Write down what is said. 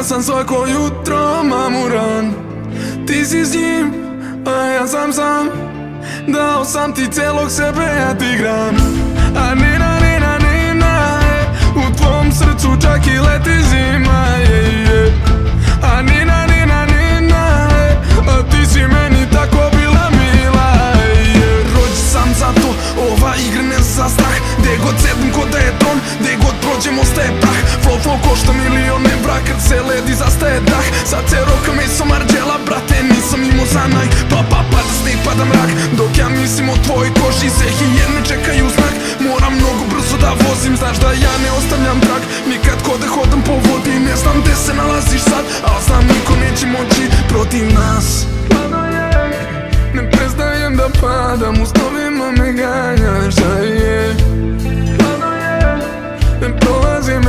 Ja sam svako jutro mamuran, ti si s njim, a ja sam dao sam ti celog sebe, ja ti gram. A Nina, Nina, Nina, u tvom srcu čak i leti zima. A Nina, Nina, Nina, ti si meni tako bila mila. Rođen sam za to, ova igra ne za strah. Gde god sedim ko da je tron, gde god prođem ostaje prah. Flow košta milion evra, kad se ledi zastaje dah. Sad se roka meso marđela, brate, nisam imao zanaj. Pa pada sne, pada mrak, dok ja mislim o tvojoj koži, se hijene čekaju znak. Moram mnogo brzo da vozim, znaš da ja ne ostavljam trak. Nikad kod da hodam po vodi, ne znam gde se nalaziš sad, ali znam niko neće moći protiv nas. Padajem, ne prestajem da padam, u snovima me ganjaš, da je. Padajem, ne prolazim